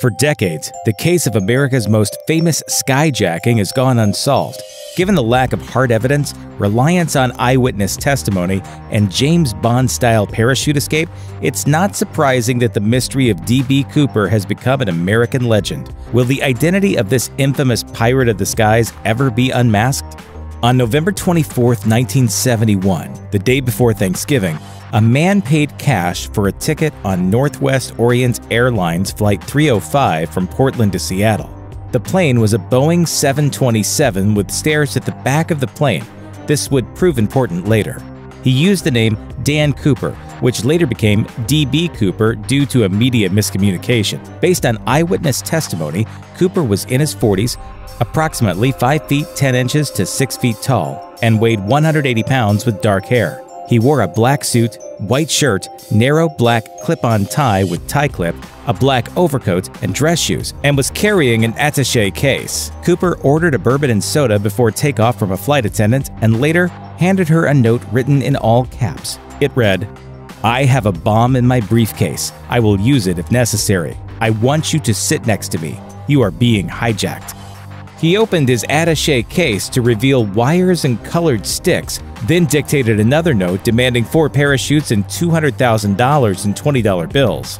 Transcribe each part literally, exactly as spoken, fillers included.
For decades, the case of America's most famous skyjacking has gone unsolved. Given the lack of hard evidence, reliance on eyewitness testimony, and James Bond-style parachute escape, it's not surprising that the mystery of D B Cooper has become an American legend. Will the identity of this infamous pirate of the skies ever be unmasked? On November twenty-fourth, nineteen seventy-one, the day before Thanksgiving, a man paid cash for a ticket on Northwest Orient Airlines Flight three oh five from Portland to Seattle. The plane was a Boeing seven twenty-seven with stairs at the back of the plane. This would prove important later. He used the name Dan Cooper, which later became D B Cooper due to a media miscommunication. Based on eyewitness testimony, Cooper was in his forties, approximately five feet ten inches to six feet tall, and weighed one hundred eighty pounds with dark hair. He wore a black suit, white shirt, narrow black clip-on tie with tie clip, a black overcoat, and dress shoes, and was carrying an attaché case. Cooper ordered a bourbon and soda before takeoff from a flight attendant and later handed her a note written in all caps. It read, "I have a bomb in my briefcase. I will use it if necessary. I want you to sit next to me. You are being hijacked." He opened his attaché case to reveal wires and colored sticks, then dictated another note demanding four parachutes and two hundred thousand dollars in twenty dollar bills.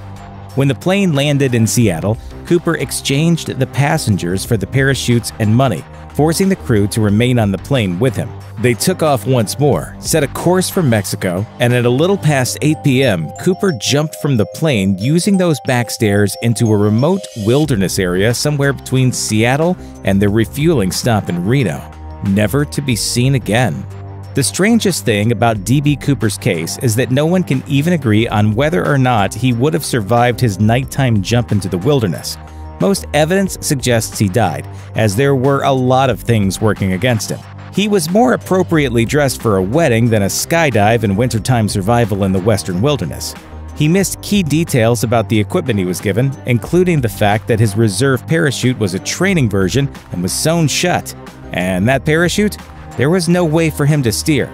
When the plane landed in Seattle, Cooper exchanged the passengers for the parachutes and money, forcing the crew to remain on the plane with him. They took off once more, set a course for Mexico, and at a little past eight p m, Cooper jumped from the plane using those back stairs into a remote wilderness area somewhere between Seattle and their refueling stop in Reno, never to be seen again. The strangest thing about D B Cooper's case is that no one can even agree on whether or not he would have survived his nighttime jump into the wilderness. Most evidence suggests he died, as there were a lot of things working against him. He was more appropriately dressed for a wedding than a skydive and wintertime survival in the western wilderness. He missed key details about the equipment he was given, including the fact that his reserve parachute was a training version and was sewn shut. And that parachute? There was no way for him to steer.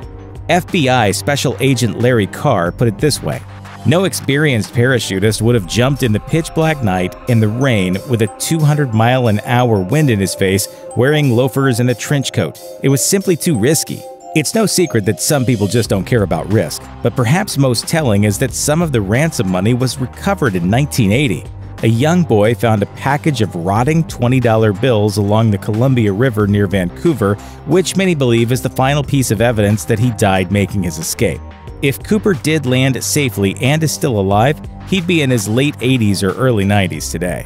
F B I Special Agent Larry Carr put it this way: "No experienced parachutist would have jumped in the pitch-black night in the rain with a two hundred mile an hour wind in his face, wearing loafers and a trench coat. It was simply too risky." It's no secret that some people just don't care about risk, but perhaps most telling is that some of the ransom money was recovered in nineteen eighty. A young boy found a package of rotting twenty dollar bills along the Columbia River near Vancouver, which many believe is the final piece of evidence that he died making his escape. If Cooper did land safely and is still alive, he'd be in his late eighties or early nineties today.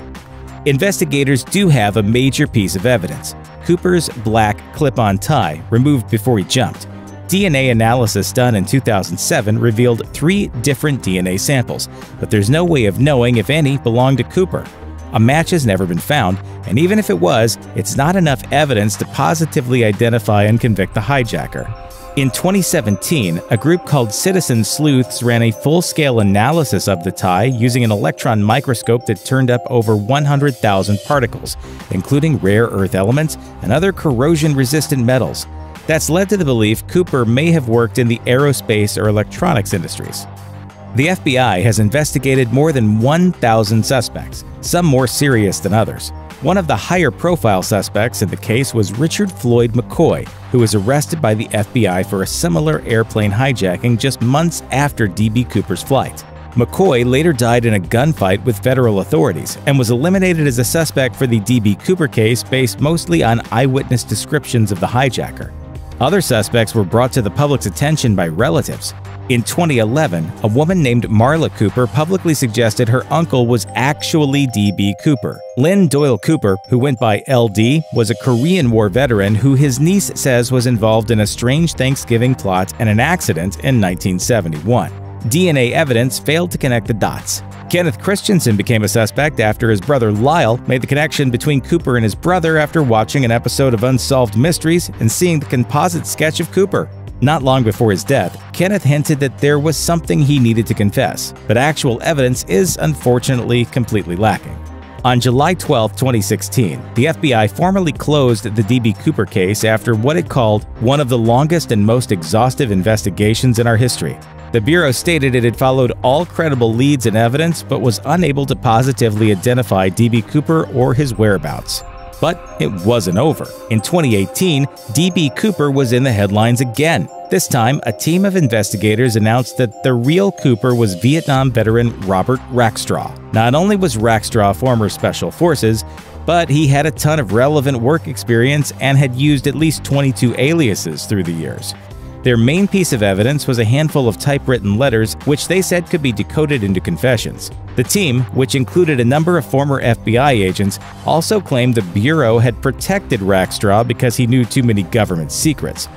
Investigators do have a major piece of evidence: Cooper's black clip-on tie, removed before he jumped. D N A analysis done in two thousand seven revealed three different D N A samples, but there's no way of knowing if any belonged to Cooper. A match has never been found, and even if it was, it's not enough evidence to positively identify and convict the hijacker. In twenty seventeen, a group called Citizen Sleuths ran a full-scale analysis of the tie using an electron microscope that turned up over one hundred thousand particles, including rare earth elements and other corrosion-resistant metals. That's led to the belief Cooper may have worked in the aerospace or electronics industries. The F B I has investigated more than one thousand suspects, some more serious than others. One of the higher-profile suspects in the case was Richard Floyd McCoy, who was arrested by the F B I for a similar airplane hijacking just months after D B Cooper's flight. McCoy later died in a gunfight with federal authorities and was eliminated as a suspect for the D B Cooper case based mostly on eyewitness descriptions of the hijacker. Other suspects were brought to the public's attention by relatives. In twenty eleven, a woman named Marla Cooper publicly suggested her uncle was actually D B Cooper. Lynn Doyle Cooper, who went by L D, was a Korean War veteran who his niece says was involved in a strange Thanksgiving plot and an accident in nineteen seventy-one. D N A evidence failed to connect the dots. Kenneth Christiansen became a suspect after his brother Lyle made the connection between Cooper and his brother after watching an episode of Unsolved Mysteries and seeing the composite sketch of Cooper. Not long before his death, Kenneth hinted that there was something he needed to confess, but actual evidence is unfortunately completely lacking. On July twelfth, twenty sixteen, the F B I formally closed the D B Cooper case after what it called one of the longest and most exhaustive investigations in our history. The Bureau stated it had followed all credible leads and evidence but was unable to positively identify D B. Cooper or his whereabouts. But it wasn't over. In twenty eighteen, D B. Cooper was in the headlines again. This time, a team of investigators announced that the real Cooper was Vietnam veteran Robert Rackstraw. Not only was Rackstraw former Special Forces, but he had a ton of relevant work experience and had used at least twenty-two aliases through the years. Their main piece of evidence was a handful of typewritten letters which they said could be decoded into confessions. The team, which included a number of former F B I agents, also claimed the Bureau had protected Rackstraw because he knew too many government secrets.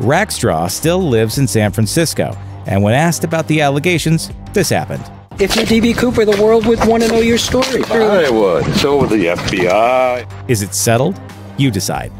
Rackstraw still lives in San Francisco, and when asked about the allegations, this happened. If you're D B. Cooper, the world would want to know your story. I would. So would the F B I. Is it settled? You decide.